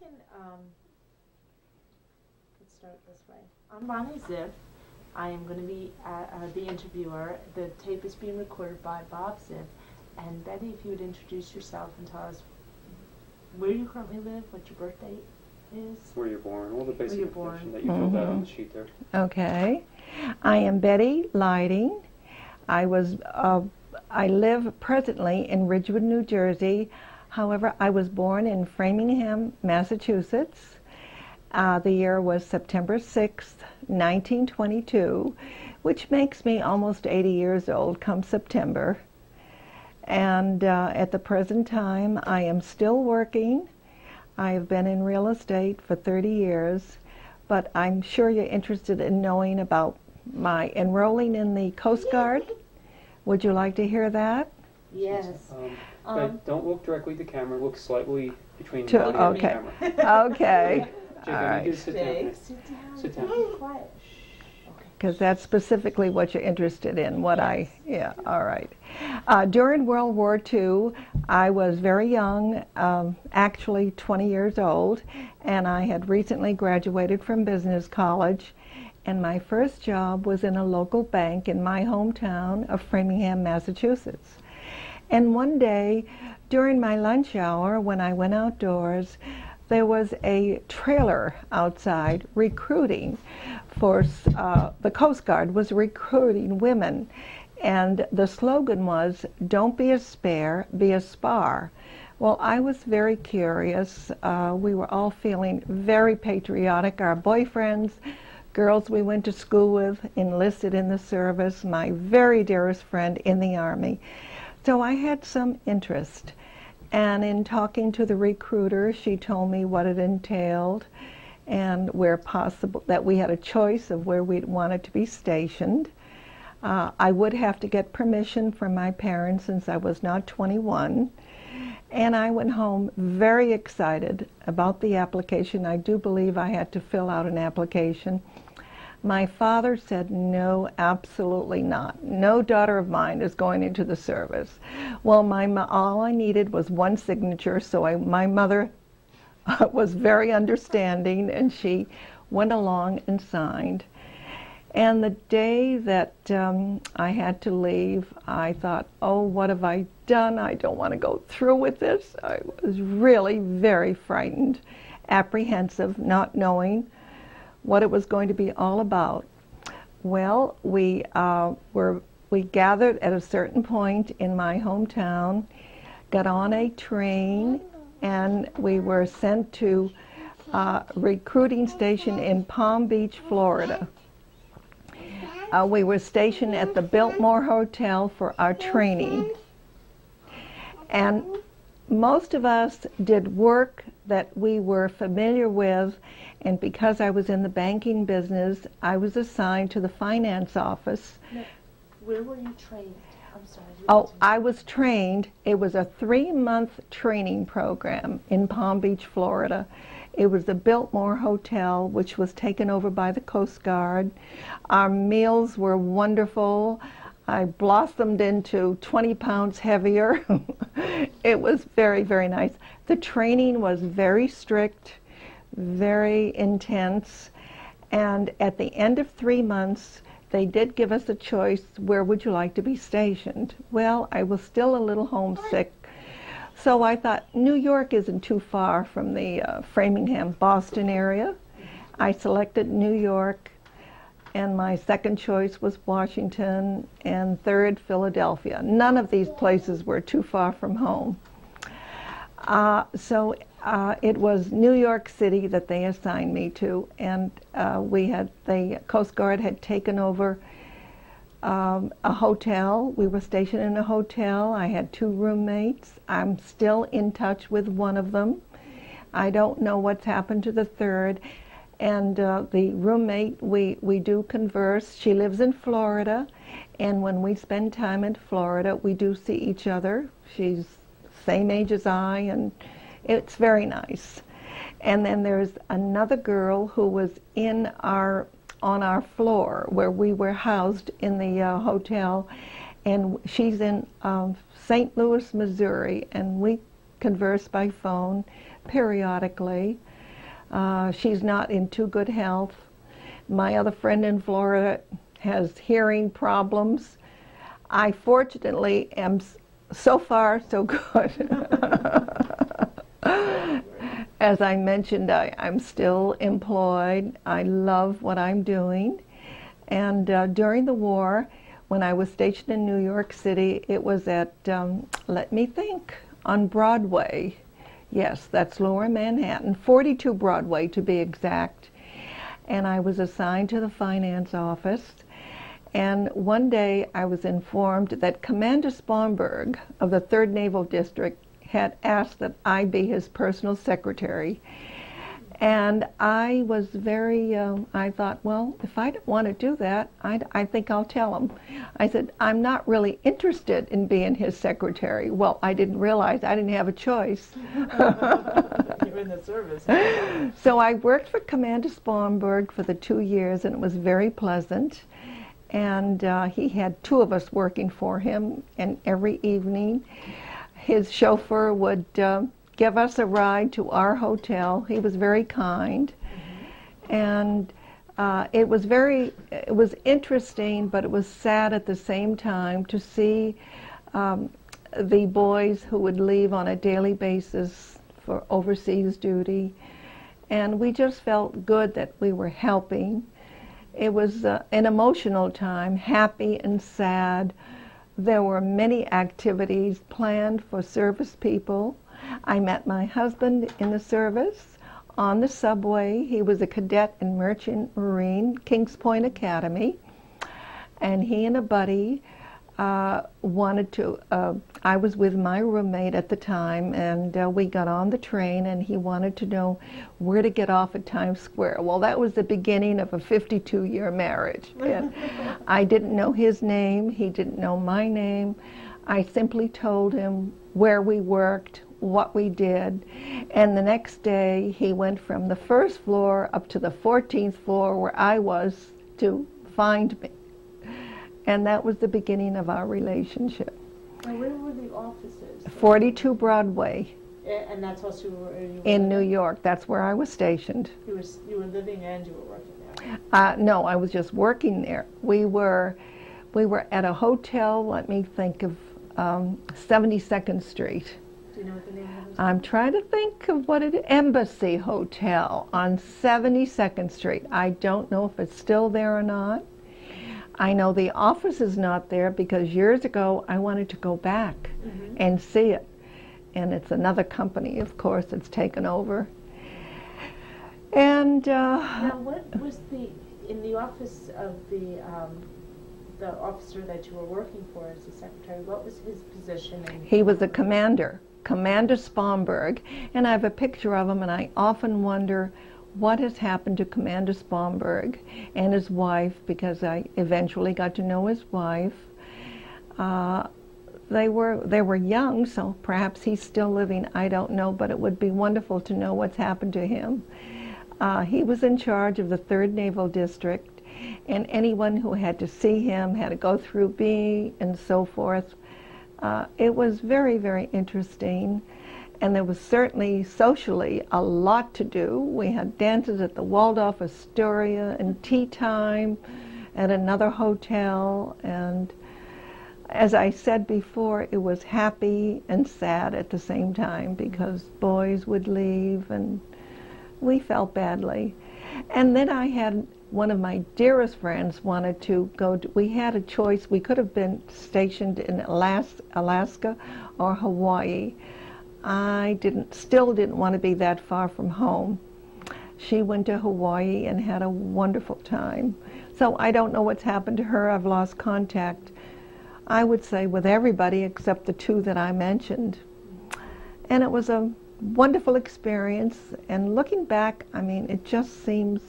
can let's start this way. I'm Bonnie Ziff. I am going to be the interviewer. The tape is being recorded by Bob Ziff. And Betty, if you would introduce yourself and tell us where you currently live, what your birth date is. Where you're born, all the basic information that you filled out on the sheet there. Okay. I am Betty Leiding. I live presently in Ridgewood, New Jersey. However, I was born in Framingham, Massachusetts. The year was September 6th, 1922, which makes me almost 80 years old come September. And at the present time, I am still working. I have been in real estate for 30 years, but I'm sure you're interested in knowing about my enrolling in the Coast Guard. Would you like to hear that? Yes. Don't look directly at the camera. Look slightly between the camera. Okay. All right. You sit down. Sit down. Quiet. Because that's specifically what you're interested in. What I, yeah, all right. During World War II, I was very young, actually 20 years old, and I had recently graduated from business college, and my first job was in a local bank in my hometown of Framingham, Massachusetts. And one day, during my lunch hour, when I went outdoors, there was a trailer outside recruiting for, the Coast Guard was recruiting women, and the slogan was, "Don't be a spare, be a spar." Well, I was very curious. We were all feeling very patriotic. Our boyfriends, girls we went to school with, enlisted in the service, my very dearest friend in the Army. So I had some interest. And in talking to the recruiter, she told me what it entailed and where possible, that we had a choice of where we'd wanted to be stationed. I would have to get permission from my parents since I was not 21. And I went home very excited about the application. I do believe I had to fill out an application. My father said, "No, absolutely not. No daughter of mine is going into the service." Well, all I needed was one signature, so my mother was very understanding, and she went along and signed. And the day that I had to leave, I thought, "Oh, what have I done? I don't want to go through with this." I was really very frightened, apprehensive, not knowing what it was going to be all about. Well, we gathered at a certain point in my hometown, got on a train, and we were sent to a recruiting station in Palm Beach, Florida. We were stationed at the Biltmore Hotel for our training. And most of us did work that we were familiar with, and because I was in the banking business, I was assigned to the finance office. Now, where were you trained? I'm sorry. Oh, I was trained. It was a 3-month training program in Palm Beach, Florida. It was the Biltmore Hotel, which was taken over by the Coast Guard. Our meals were wonderful. I blossomed into 20 pounds heavier. It was very, very nice. The training was very strict, very intense, and at the end of 3 months, they did give us a choice, where would you like to be stationed? Well, I was still a little homesick, so I thought New York isn't too far from the Framingham, Boston area. I selected New York, and my second choice was Washington, and third, Philadelphia. None of these places were too far from home. So it was New York City that they assigned me to, and the Coast Guard had taken over a hotel. We were stationed in a hotel. I had 2 roommates. I'm still in touch with one of them. I don't know what's happened to the third. And the roommate, we do converse. She lives in Florida, and when we spend time in Florida, we do see each other. She's same age as I, and it's very nice. And then there's another girl who was on our floor where we were housed in the hotel, and she's in St. Louis, Missouri, and we converse by phone periodically. She's not in too good health. My other friend in Florida has hearing problems. I fortunately am so far so good. As I mentioned, I'm still employed. I love what I'm doing. And during the war, when I was stationed in New York City, it was at, let me think, on Broadway. Yes, that's Lower Manhattan, 42 Broadway to be exact. And I was assigned to the finance office. And one day I was informed that Commander Spomberg of the 3rd Naval District had asked that I be his personal secretary. And I was very, I thought, well, if I don't want to do that, I think I'll tell him. I said, I'm not really interested in being his secretary. Well, I didn't realize I didn't have a choice. You're in the service. So I worked for Commander Spomberg for the 2 years, and it was very pleasant. And he had two of us working for him, and every evening his chauffeur would give us a ride to our hotel. He was very kind. And it was interesting, but it was sad at the same time to see the boys who would leave on a daily basis for overseas duty. And we just felt good that we were helping. It was an emotional time, happy and sad. There were many activities planned for service people. I met my husband in the service on the subway. He was a cadet in Merchant Marine, Kings Point Academy. And he and a buddy wanted to, I was with my roommate at the time, and we got on the train, and he wanted to know where to get off at Times Square. Well, that was the beginning of a 52-year marriage. And I didn't know his name. He didn't know my name. I simply told him where we worked, what we did, and the next day he went from the first floor up to the 14th floor where I was to find me. And that was the beginning of our relationship. And where were the offices? 42 Broadway. And that's what you were in New York. That's where I was stationed. You were living and you were working there? No, I was just working there. We were at a hotel, let me think of 72nd Street. Do you know what the name of it? I'm trying to think of what it is. Embassy Hotel on 72nd Street. I don't know if it's still there or not. I know the office is not there because years ago I wanted to go back and see it. And it's another company, of course, that's taken over. And now, what was in the office of the officer that you were working for as the secretary, what was his position? He was a commander. Commander Spomberg, and I have a picture of him, and I often wonder what has happened to Commander Spomberg and his wife, because I eventually got to know his wife. They were young, so perhaps he's still living, I don't know, but it would be wonderful to know what's happened to him. He was in charge of the 3rd Naval District, and anyone who had to see him had to go through B and so forth. It was very, very interesting, and there was certainly socially a lot to do. We had dances at the Waldorf Astoria and tea time at another hotel, and as I said before, it was happy and sad at the same time because boys would leave and we felt badly. And then I had one of my dearest friends wanted to go. We had a choice. We could have been stationed in Alaska or Hawaii. I still didn't want to be that far from home. She went to Hawaii and had a wonderful time. So I don't know what's happened to her. I've lost contact, I would say, with everybody except the two that I mentioned. And it was a wonderful experience. And looking back, I mean, it just seems,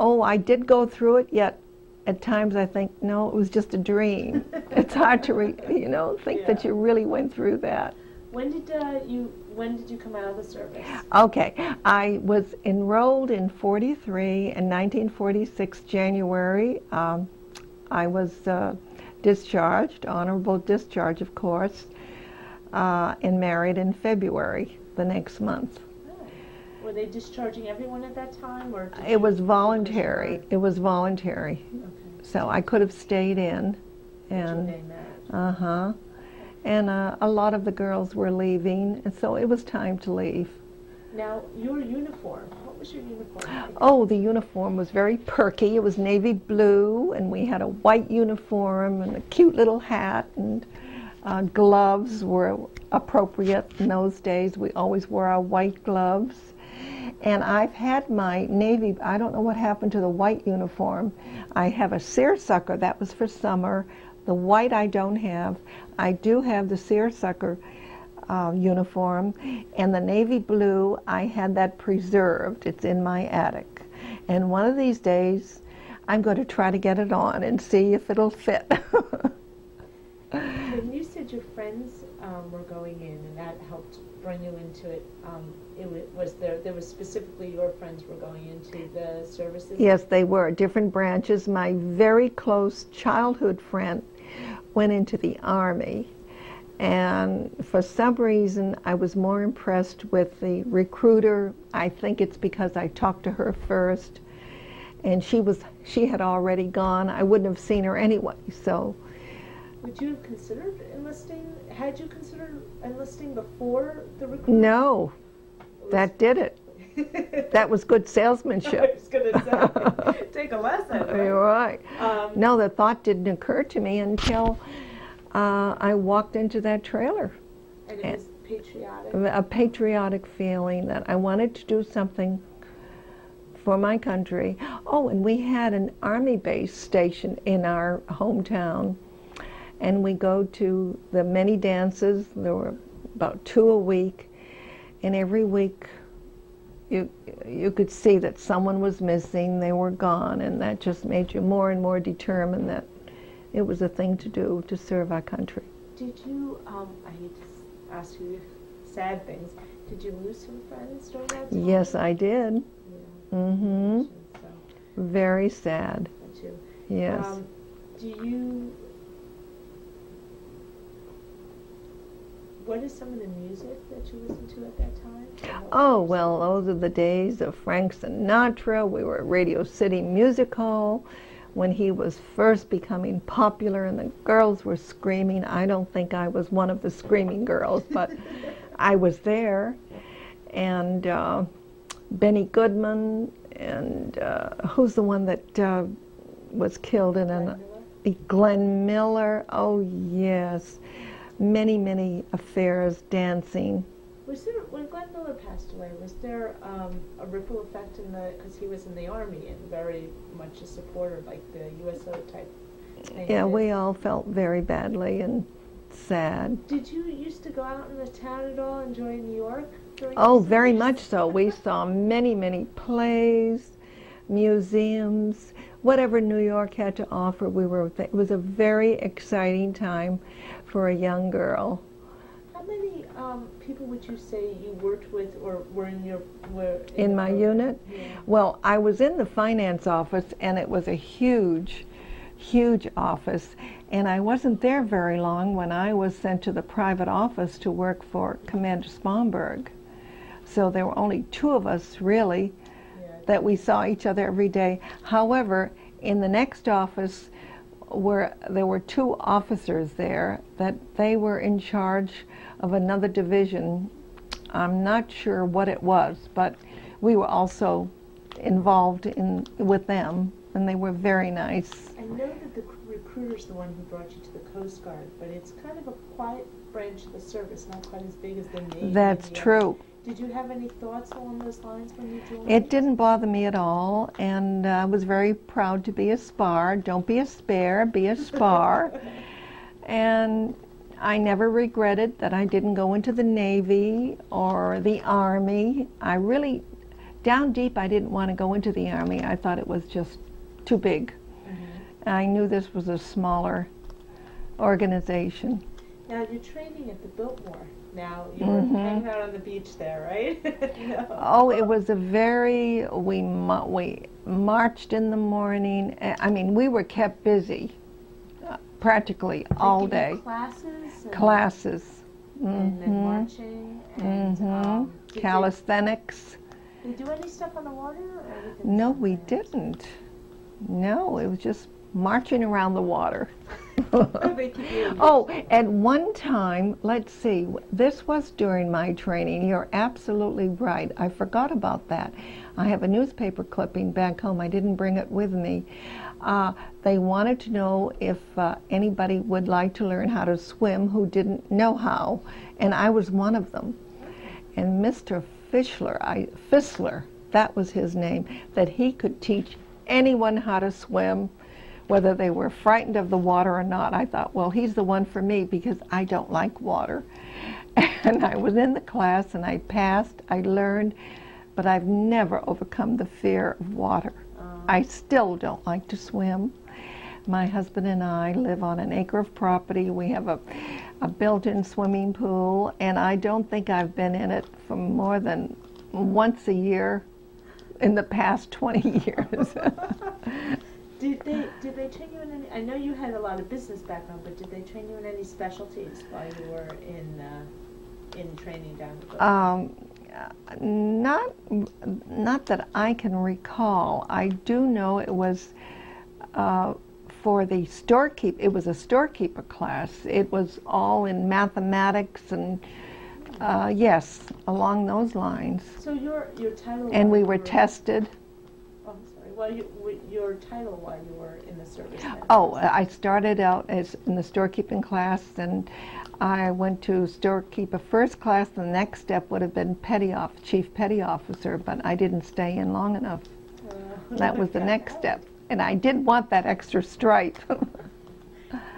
oh, I did go through it, yet at times I think, no, it was just a dream. It's hard to, think that you really went through that. When did you come out of the service? Okay, I was enrolled in 43, and 1946 January, I was discharged, honorable discharge, of course, and married in February the next month. Were they discharging everyone at that time? Or it was voluntary. It was voluntary. Okay. So I could have stayed in. And did you name that? Uh-huh. And a lot of the girls were leaving, and so it was time to leave. Now, your uniform, what was your uniform like? Oh, the uniform was very perky. It was navy blue, and we had a white uniform and a cute little hat, and gloves were appropriate in those days. We always wore our white gloves. And I've had my navy, I don't know what happened to the white uniform. I have a seersucker, that was for summer. The white I don't have. I do have the seersucker uniform, and the navy blue, I had that preserved. It's in my attic. And one of these days, I'm going to try to get it on and see if it'll fit. When you said your friends were going in, and that helped bring you into it, there was specifically your friends were going into the services? Yes, they were, different branches. My very close childhood friend went into the Army, and for some reason I was more impressed with the recruiter. I think it's because I talked to her first, and she had already gone. I wouldn't have seen her anyway, so. Would you have considered enlisting? Had you considered enlisting before the recruiter? No. That did it. That was good salesmanship. I was going to say, take a lesson. Right? You're right. No, the thought didn't occur to me until I walked into that trailer. And it was patriotic? A patriotic feeling that I wanted to do something for my country. Oh, and we had an Army base station in our hometown. And we go to the many dances. There were about 2 a week, and every week you could see that someone was missing, they were gone, and that just made you more and more determined that it was a thing to do to serve our country. Did you, I hate to ask you sad things, did you lose some friends during that time? Yes, I did. Yeah. Mm-hmm. So. Very sad. Me too. Yes. What is some of the music that you listened to at that time? Oh, well, those are the days of Frank Sinatra. We were at Radio City Music Hall when he was first becoming popular, and the girls were screaming. I don't think I was one of the screaming girls, but I was there. And Benny Goodman, and who's the one that was killed in an... Glenn Miller. Oh, yes. Many, many affairs, dancing. Was there, when Glenn Miller passed away, was there a ripple effect in the, because he was in the Army and very much a supporter, like the USO type thing? Yeah, we all felt very badly and sad. Did you used to go out in the town at all, enjoy New York? Oh, very much so. We saw many, many plays, museums, whatever New York had to offer. We were. It was a very exciting time for a young girl. How many people would you say you worked with or were in your... in my unit? Yeah. Well, I was in the finance office, and it was a huge, huge office, and I wasn't there very long when I was sent to the private office to work for Commander Spomberg. So there were only 2 of us, really, that we saw each other every day. However, in the next office, there were 2 officers there that they were in charge of another division. I'm not sure what it was, but we were also involved with them, and they were very nice. I know that the recruiter's the one who brought you to the Coast Guard, but it's kind of a quiet branch of the service, not quite as big as the Navy. That's true. Did you have any thoughts along those lines when you joined? It didn't bother me at all, and I was very proud to be a SPAR. Don't be a spare, be a SPAR. And I never regretted that I didn't go into the Navy or the Army. I really, down deep, I didn't want to go into the Army. I thought it was just too big. Mm-hmm. I knew this was a smaller organization. Now, you're training at the Biltmore. Now, you were hanging out on the beach there, right? No. Oh, it was a very, we marched in the morning. I mean, we were kept busy practically all day. Classes? Classes. And then marching and calisthenics. Did you do any stuff on the water? Or no, we didn't. No, it was just marching around the water. Oh, at one time, let's see, this was during my training. You're absolutely right. I forgot about that. I have a newspaper clipping back home. I didn't bring it with me. They wanted to know if anybody would like to learn how to swim who didn't know how, and I was one of them. And Mr. Fischler, Fischler, that was his name, that he could teach anyone how to swim, whether they were frightened of the water or not. I thought, well, he's the one for me because I don't like water. And I was in the class and I passed, I learned, but I've never overcome the fear of water. I still don't like to swim. My husband and I live on an acre of property. We have a built-in swimming pool, and I don't think I've been in it for more than once a year in the past 20 years. Did they train you in any, I know you had a lot of business background, but did they train you in any specialties while you were in training down the road? Not that I can recall. I do know it was for the storekeeper. It was a storekeeper class. It was all in mathematics and yes, along those lines. So your title. And we were tested. Oh, I'm sorry. Well, your title while you were in the service. Oh, I started out as in the storekeeping class, and I went to storekeeper first class. The next step would have been chief petty officer, but I didn't stay in long enough. That was the next step, and I did want that extra stripe.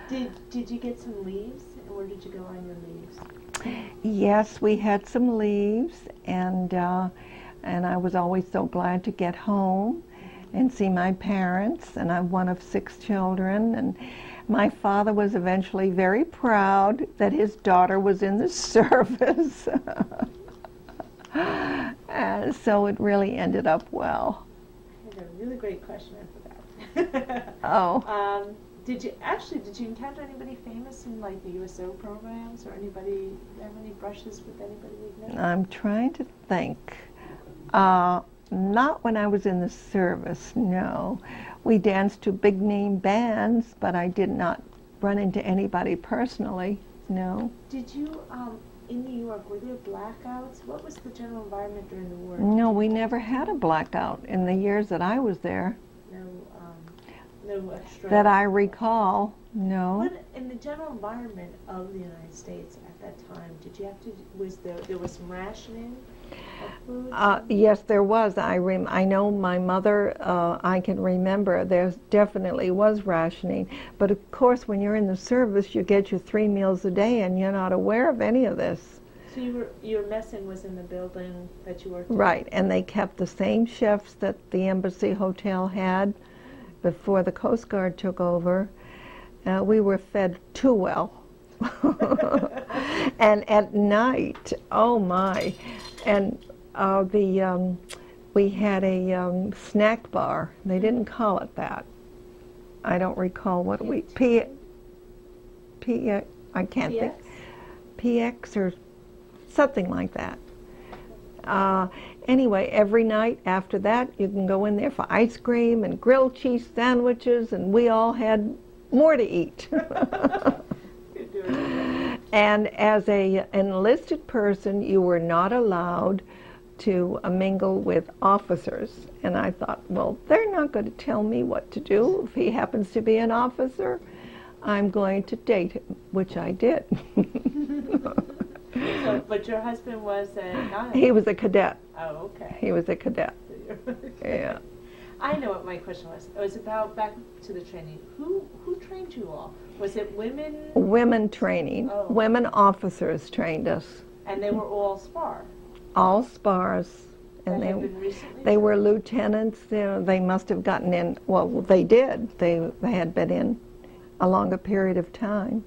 Did you get some leaves? Where did you go on your leaves? Yes, we had some leaves, and I was always so glad to get home and see my parents. And I'm one of 6 children, and my father was eventually very proud that his daughter was in the service. And so it really ended up well. I had a really great question I forgot. Oh. Did you encounter anybody famous in like the USO programs, or anybody have any brushes with anybody we've met? I'm trying to think. Not when I was in the service, no. We danced to big-name bands, but I did not run into anybody personally, no. Did you, in New York, were there blackouts? What was the general environment during the war? No, we never had a blackout in the years that I was there. No, no extra... That I recall, no. What, in the general environment of the United States at that time, did you have to, there was some rationing? Yes, there was. I know my mother, I can remember, there definitely was rationing. But of course, when you're in the service, you get your 3 meals a day, and you're not aware of any of this. So your messing was in the building that you worked in? Right, and they kept the same chefs that the Embassy Hotel had before the Coast Guard took over. We were fed too well. And at night, oh my. And we had a snack bar. They didn't call it that. I don't recall what we I can't think. PX or something like that. Anyway, every night after that, you can go in there for ice cream and grilled cheese sandwiches, and we all had more to eat. And as an enlisted person, you were not allowed to mingle with officers. And I thought, well, they're not going to tell me what to do. If he happens to be an officer, I'm going to date him, which I did. So, but your husband was a... He was a cadet. Oh, okay. He was a cadet. Yeah. I know what my question was. It was about back to the training. Who trained you all? Was it women? Women training. Oh. Women officers trained us. And they were all SPAR? All SPARs. And they had been recently? They were lieutenants. They must have gotten in. Well, they did. They had been in a longer period of time.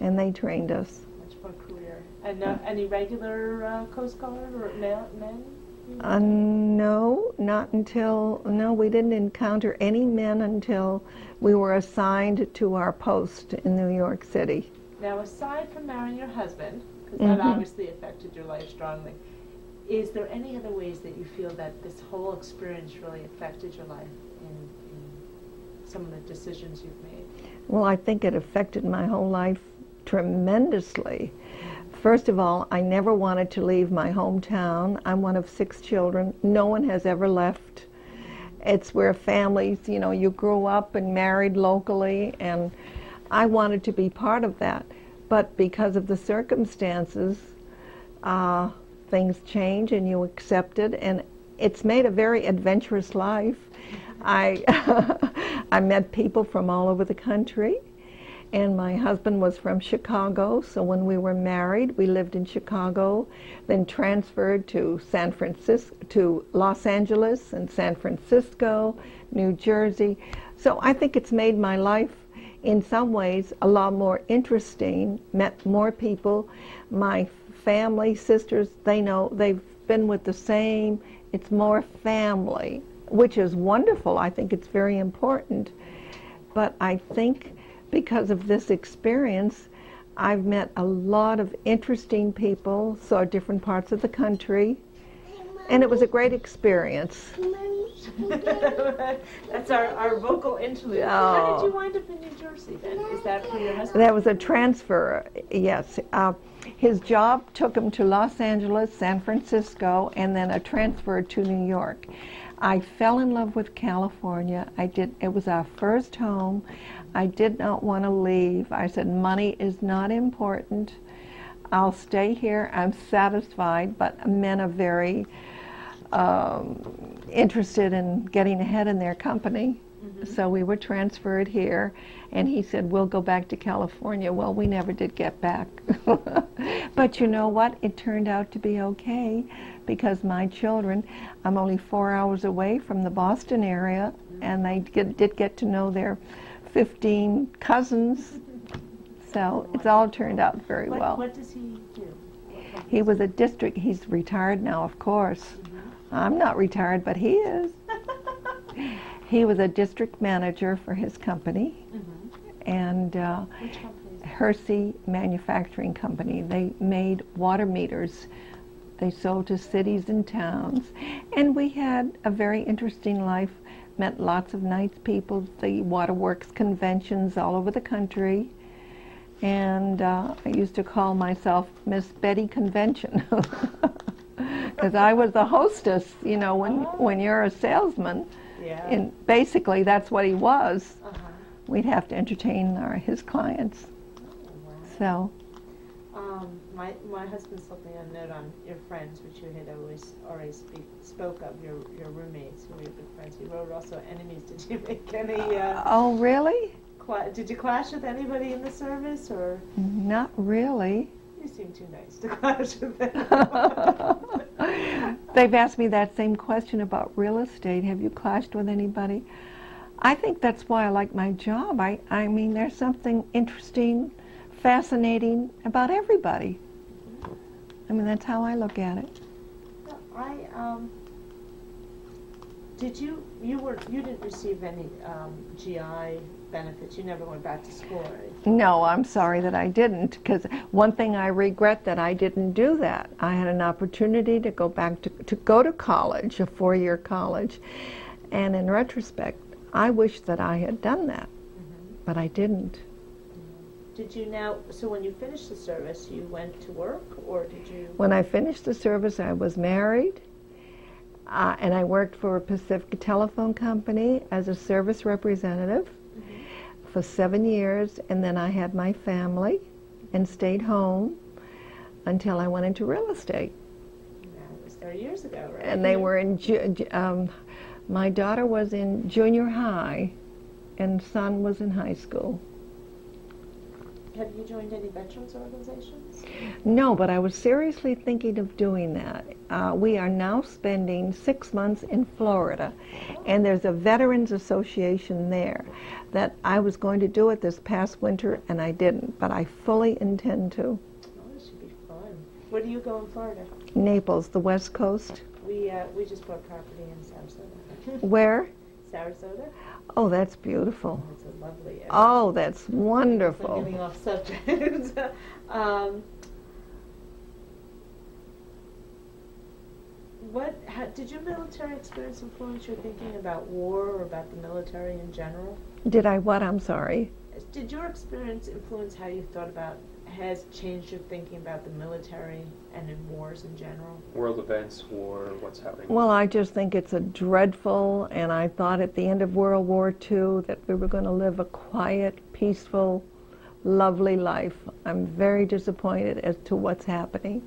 And they trained us. Much more career. And any regular Coast Guard or men? No, not until, no, we didn't encounter any men until we were assigned to our post in New York City. Now, aside from marrying your husband, because that obviously affected your life strongly, Is there any other ways that you feel that this whole experience really affected your life in some of the decisions you've made? Well, I think it affected my whole life tremendously. First of all, I never wanted to leave my hometown. I'm one of 6 children. No one has ever left. It's where families, you know, you grew up and married locally, and I wanted to be part of that. But because of the circumstances, things change and you accept it, and it's made a very adventurous life. I met people from all over the country, and my husband was from Chicago, so when we were married, we lived in Chicago, then transferred to San Francisco, to Los Angeles and San Francisco, New Jersey. So I think it's made my life in some ways a lot more interesting, met more people. My family, sisters, they know, they've been with the same, it's more family, which is wonderful. I think it's very important. But I think because of this experience, I've met a lot of interesting people, saw different parts of the country, and it was a great experience. That's our vocal interlude. Oh. How did you wind up in New Jersey then? Is that for your husband? That was a transfer, yes. His job took him to Los Angeles, San Francisco, and then a transfer to New York. I fell in love with California. It was our first home. I did not want to leave. I said, money is not important. I'll stay here. I'm satisfied, but men are very interested in getting ahead in their company. Mm-hmm. So we were transferred here, and he said, we'll go back to California. Well, we never did get back. But you know what? It turned out to be okay, because my children, I'm only 4 hours away from the Boston area, and they did get to know their 15 cousins. So it's all turned out very well. What does he do? He was a district, he's retired now, of course. Mm-hmm. I'm not retired, but he is. He was a district manager for his company, mm-hmm. and Hersey Manufacturing Company. They made water meters. They sold to cities and towns. And we had a very interesting life, met lots of nice people, the waterworks conventions all over the country. And I used to call myself Miss Betty Convention, because I was the hostess, you know, when you're a salesman. Yeah. And basically, that's what he was. Uh-huh. We'd have to entertain his clients. Oh, wow. So, my husband sent me a note on your friends, which you had always already spoke of, your roommates who were your good friends. You wrote also enemies. Did you make any? Oh, really? Did you clash with anybody in the service, or? Not really. You seem too nice to clash with them. They've asked me that same question about real estate. Have you clashed with anybody? I think that's why I like my job. I mean, there's something interesting, fascinating about everybody. I mean, that's how I look at it. You didn't receive any GI benefits. You never went back to school, right? No, I'm sorry that I didn't, because one thing I regret that I didn't do that. I had an opportunity to go back to go to college, a four-year college, and in retrospect, I wish that I had done that, mm-hmm. but I didn't. Did you now, so when you finished the service, you went to work, or did you? When I finished the service, I was married. And I worked for a Pacific telephone company as a service representative mm-hmm. for 7 years, and then I had my family and stayed home until I went into real estate. That was 30 years ago, right? And they were in, my daughter was in junior high, and son was in high school. Have you joined any veterans organizations? No, but I was seriously thinking of doing that. We are now spending 6 months in Florida, and there's a Veterans Association there that I was going to do it this past winter, and I didn't, but I fully intend to. Oh, this should be fun. Where do you go in Florida? Naples, the West Coast. We just bought property in Sarasota. Where? Sarasota. Oh, that's beautiful. That's a lovely area. Oh, that's wonderful. I'm getting off subject. Did your military experience influence your thinking about war or about the military in general? Did I what? I'm sorry. Did your experience influence how you thought about, has changed your thinking about the military and in wars in general? World events, war, what's happening? Well, I just think it's a dreadful, and I thought at the end of World War II that we were going to live a quiet, peaceful, lovely life. I'm very disappointed as to what's happening.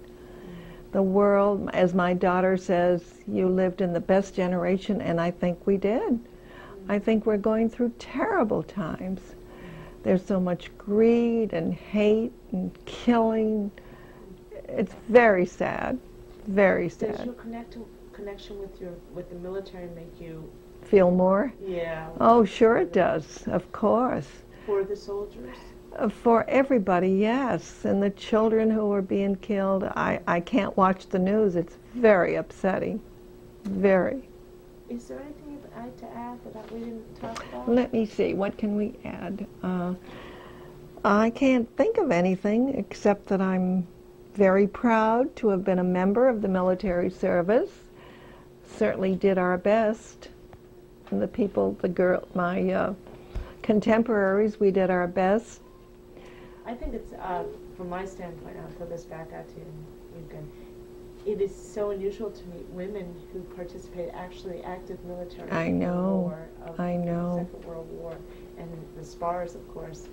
The world, as my daughter says, you lived in the best generation, and I think we did. I think we're going through terrible times. There's so much greed and hate and killing. It's very sad, very sad. Does your connection with the military make you feel more? Yeah. Oh, sure it does, of course. For the soldiers? For everybody, yes. And the children who are being killed, I can't watch the news. It's very upsetting, very. Is there anything you'd like to add that we didn't talk about? Let me see, what can we add? I can't think of anything except that I'm very proud to have been a member of the military service. Certainly did our best. And the people, my contemporaries, we did our best. I think it's, from my standpoint, I'll throw this back out to you, and you can. It is so unusual to meet women who participate, actually active military. I know. I know. The Second World War, and the SPARS, of course,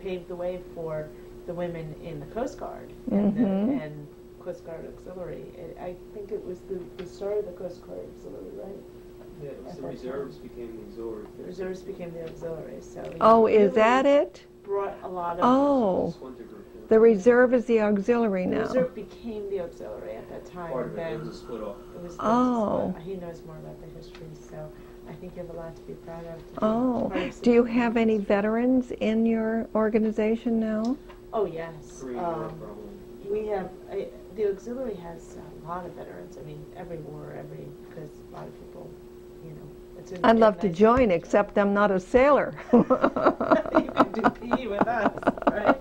paved the way for the women in the Coast Guard and Coast Guard Auxiliary. I think it was the start of the Coast Guard Auxiliary, right? Yeah, it was the reserves became the auxiliary. The reserves became the auxiliary. So. Oh, is that it? Brought a lot of. Oh. The reserve is the auxiliary now. The reserve became the auxiliary at that time. Part of it was a split off. Oh. He knows more about the history, so I think you have a lot to be proud of. Oh. Do you have any veterans in your organization now? Oh, yes. We have, the auxiliary has a lot of veterans. I mean, every war, because a lot of people, you know. I'd love to join, except I'm not a sailor. You can do PE with us, right?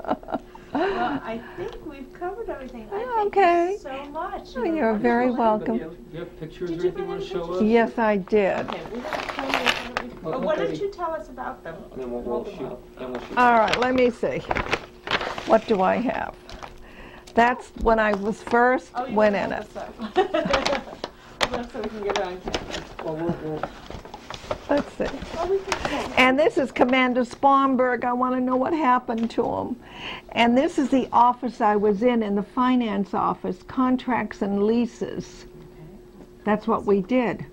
Well, I think we've covered everything. Okay. Thank you so much. Oh, you're very welcome. Do you have pictures or anything you want to show us? Yes, I did. Okay, we have pictures. Well, why don't you tell us about them? And then we'll shoot. All right, let me see. What do I have? That's when I was first went in it. So we can get it on camera. Well, let's see. And this is Commander Spomberg. I want to know what happened to him. And this is the office I was in the finance office, contracts and leases. That's what we did.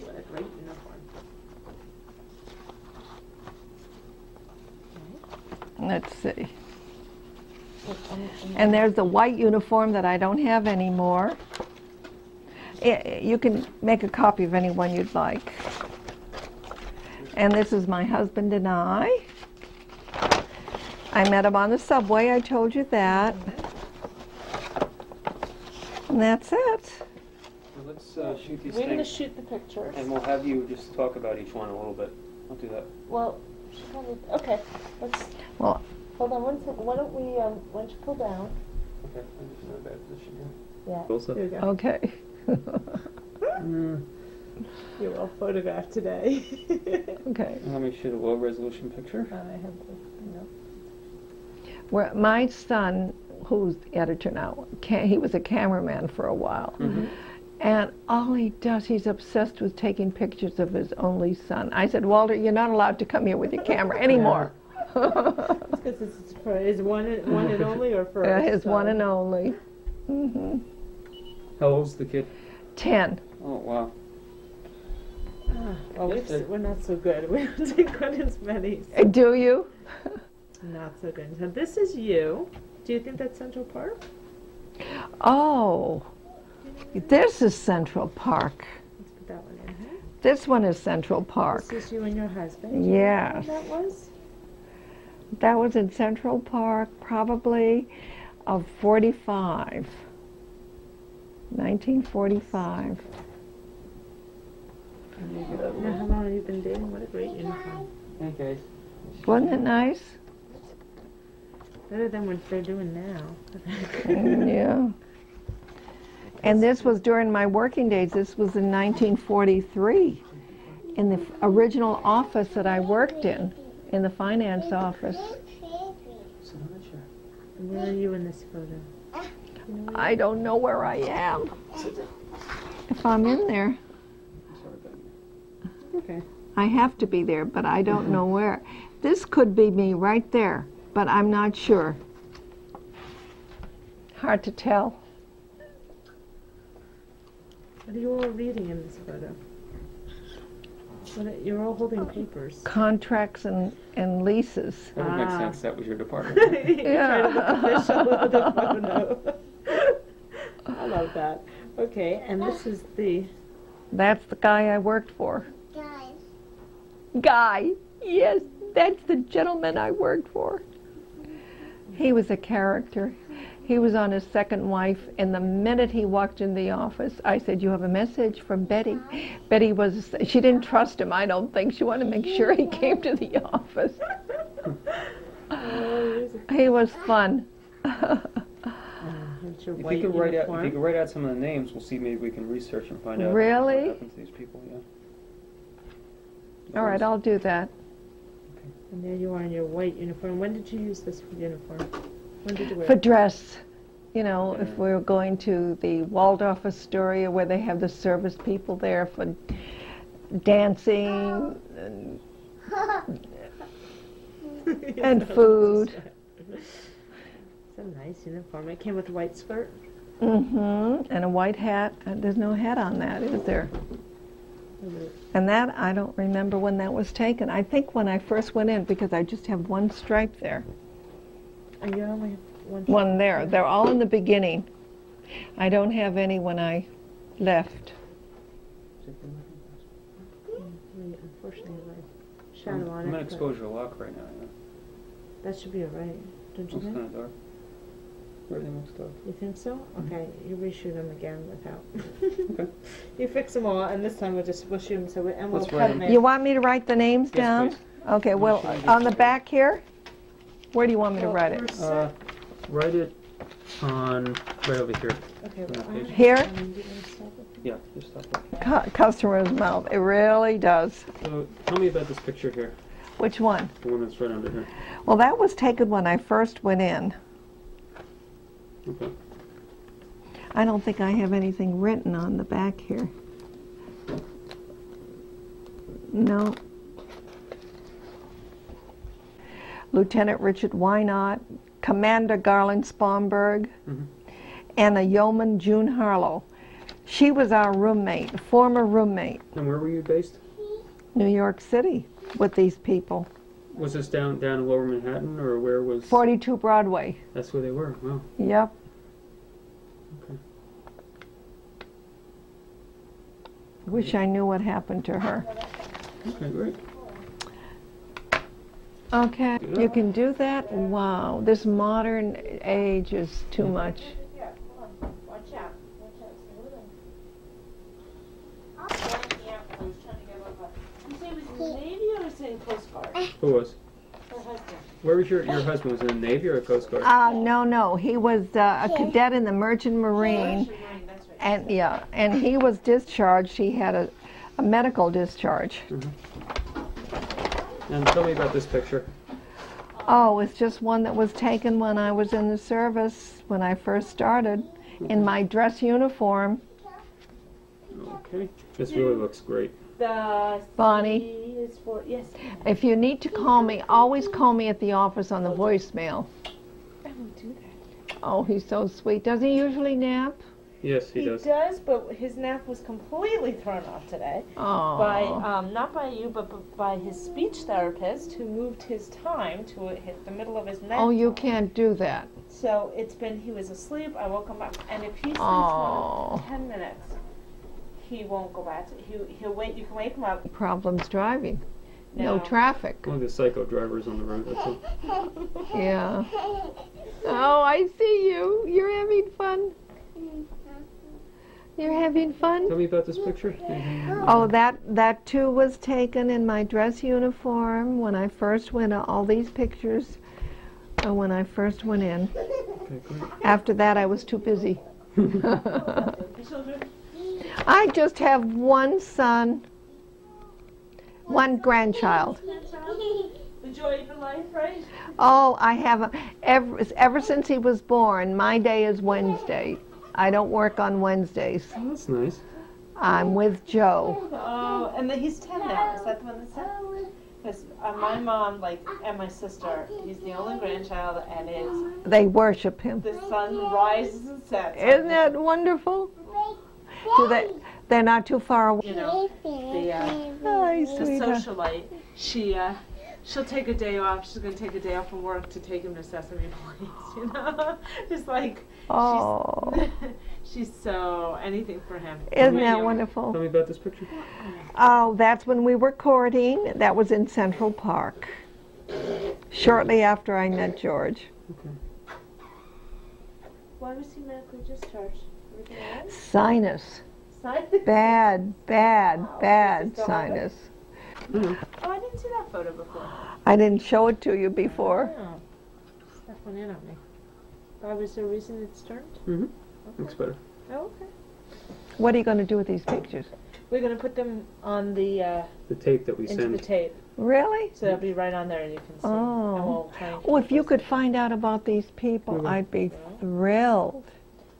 What a great uniform. Let's see. And there's the white uniform that I don't have anymore. You can make a copy of any one you'd like. And this is my husband and I. I met him on the subway, I told you that. And that's it. Well, let's shoot these things. We're going to shoot the pictures. And we'll have you just talk about each one a little bit. I'll do that. Well, okay. Let's. Well, hold on one second. Why don't we, why don't you pull down? Okay, I'm just in a bad position here. Yeah. Okay. You're well photographed today. Okay. Let me shoot a low-resolution picture. Well, my son, who's the editor now, he was a cameraman for a while, and all he does, he's obsessed with taking pictures of his only son. I said, Walter, you're not allowed to come here with your camera anymore. Because it's for his one and only, or for his one and only. How old's the kid? 10. Oh, wow. Well, we're not so good. We don't take quite as many. So. Do you? Not so good. So this is you. Do you think that's Central Park? Oh, this is Central Park. Let's put that one in. This one is Central Park. This is you and your husband? Yes. That was? That was in Central Park, probably of 45. 1945. Now, how long have you been dating? What a great uniform. Hey, guys. Wasn't it nice? Better than what they're doing now. Yeah. And this was during my working days. This was in 1943 in the original office that I worked in the finance office. Where are you in this photo? I don't know where I am. If I'm in there. Okay. I have to be there, but I don't know where. This could be me right there, but I'm not sure. Hard to tell. What are you all reading in this photo? You're all holding papers. Contracts and leases. That would make sense. That was your department. Yeah. I love that. Okay, and this is the... That's the guy I worked for. Guy. Yes, that's the gentleman I worked for. He was a character. He was on his second wife, and the minute he walked in the office, I said, you have a message from Betty. Betty was, she didn't trust him, I don't think. She wanted to make sure he came to the office. He was fun. If you could write out some of the names, we'll see, maybe we can research and find out what happens to these people. Yeah. All right, I'll do that. Okay. And there you are in your white uniform. When did you use this uniform? For dress, you know, if we were going to the Waldorf Astoria where they have the service people there for dancing and food. It's a nice uniform. It came with a white skirt. Mm-hmm, and a white hat. There's no hat on that, is there? And that, I don't remember when that was taken. I think when I first went in, because I just have one stripe there. You only have one there. They're all in the beginning. I don't have any when I left. Unfortunately, I'm at exposure lock right now. Yeah. That should be all right, don't you think? It's kind of dark. Everything looks dark. You think so? Okay, you reshoot them again without. Okay. You fix them all, and this time we'll shoot them. So we'll cut them. You want me to write the names down? Please. Okay. Well, on the back here. Where do you want me to write it? Write it on right over here. Okay, well, here? Yeah, just stop there. Customer's mouth. It really does. So tell me about this picture here. Which one? The one that's right under here. Well, that was taken when I first went in. Okay. I don't think I have anything written on the back here. No. Lieutenant Richard Wynot, Commander Garland Spomberg, and a yeoman, June Harlow. She was our roommate, former roommate. And where were you based? New York City with these people. Was this down in Lower Manhattan, or where was... 42 Broadway. That's where they were, wow. Yep. Okay. Wish I knew what happened to her. Okay, great. Okay, you can do that? Wow, this modern age is too much. Who was? Her husband. Where was your husband? Was he in the Navy or a Coast Guard? No, he was a cadet in the Merchant Marine. That's right. And yeah, and he was discharged. He had a medical discharge. And tell me about this picture. Oh, it's just one that was taken when I was in the service, when I first started, in my dress uniform. Okay. This really looks great. Bonnie, yes. If you need to call me, always call me at the office on the voicemail. I won't do that. Oh, he's so sweet. Does he usually nap? Yes, he does. He does, but his nap was completely thrown off today. Aww. By not by you, but by his speech therapist, who moved his time to hit the middle of his nap. Oh, you can't do that. So it's been, he was asleep, I woke him up, and if he sleeps more than 10 minutes, he won't go back to it. He'll wait, you can wake him up. Problems driving. No traffic. Only the psycho drivers on the road, that's all. Yeah. Oh, I see you. You're having fun. You're having fun? Tell me about this picture. Oh, that too was taken in my dress uniform when I first went. All these pictures when I first went in. Okay, great. After that, I was too busy. I just have one son, one grandchild. The joy of your life, right? Oh, I have. Ever since he was born, my day is Wednesday. I don't work on Wednesdays. Oh, that's nice. I'm with Joe. Oh, and he's 10 now. Is that the one that's 10? Because my mom, and my sister, he's the only grandchild, and it's... They worship him. The sun rises and sets. Isn't that wonderful? Do they? They're not too far away. You know, the socialite. She'll take a day off. She's going to take a day off from work to take him to Sesame Place. You know, it's like, oh, she's so anything for him. Isn't that wonderful? Tell me about this picture. Oh, that's when we were courting. That was in Central Park. Shortly after I met George. Okay. Why was he medically discharged? Sinus. Sinus. Bad sinus. Oh, I didn't see that photo before. I didn't show it to you before. Oh, stuff went in on me. Was there a reason it's turned? Mm-hmm. Okay. Looks better. Oh, okay. What are you going to do with these pictures? We're going to put them on the tape that we send. Into the tape. Really? So they'll be right on there, and you can see. Oh. Oh, if you could find out about these people, mm-hmm. I'd be thrilled.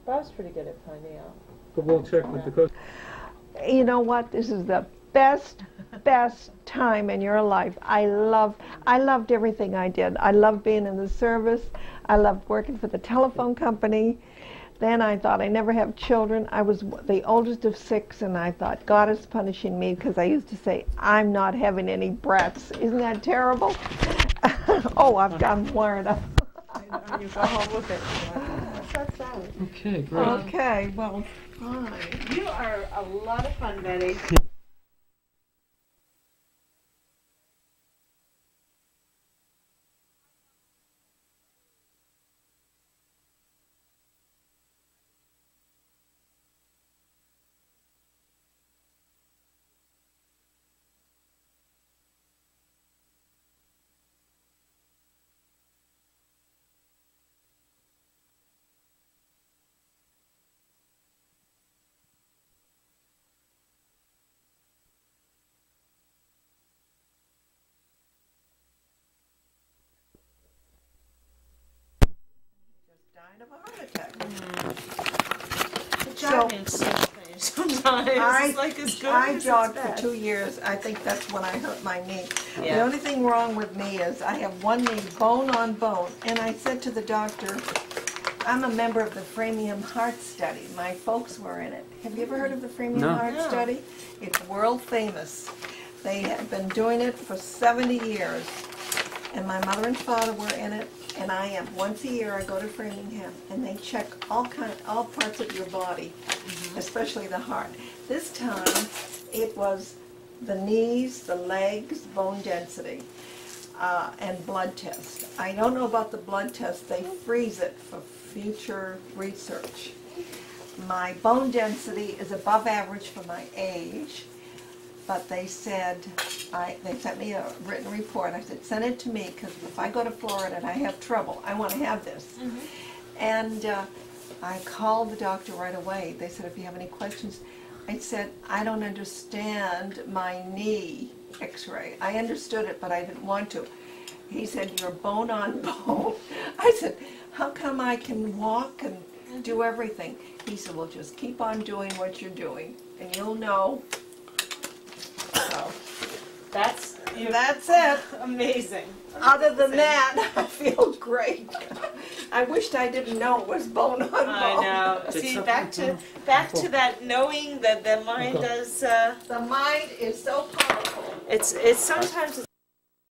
Bob's pretty good at finding out. But we'll check with the Coast. You know what? This is the best time in your life. I loved everything I did. I loved being in the service. I loved working for the telephone company. Then I thought I never have children. I was the oldest of 6, and I thought God is punishing me because I used to say I'm not having any brats. Isn't that terrible? Oh, I've gotten wired up. You go home with it. Okay, great. Okay, well, fine. You are a lot of fun, Betty. Of a heart attack. Mm. The jogging sometimes. It's like as good as jogged for 2 years. I think that's when I hurt my knee. Yeah. The only thing wrong with me is I have one knee bone on bone. And I said to the doctor, I'm a member of the Framingham Heart Study. My folks were in it. Have you ever heard of the Framingham Heart Study? It's world famous. They have been doing it for 70 years. And my mother and father were in it. And I am, once a year, I go to Framingham, and they check all parts of your body, mm-hmm. especially the heart. This time, it was the knees, the legs, bone density, and blood test. I don't know about the blood test. They freeze it for future research. My bone density is above average for my age, but they said, they sent me a written report. I said, send it to me, because if I go to Florida and I have trouble, I want to have this. Mm-hmm. And I called the doctor right away. They said, if you have any questions. I said, I don't understand my knee x-ray. I understood it, but I didn't want to. He said, you're bone on bone. I said, how come I can walk and do everything? He said, well, just keep on doing what you're doing, and you'll know. So that's it. Amazing. Other than that, I feel great. I wished I didn't know it was bone on bone. I know. See, back to that knowing that the mind does. The mind is so powerful. It's sometimes.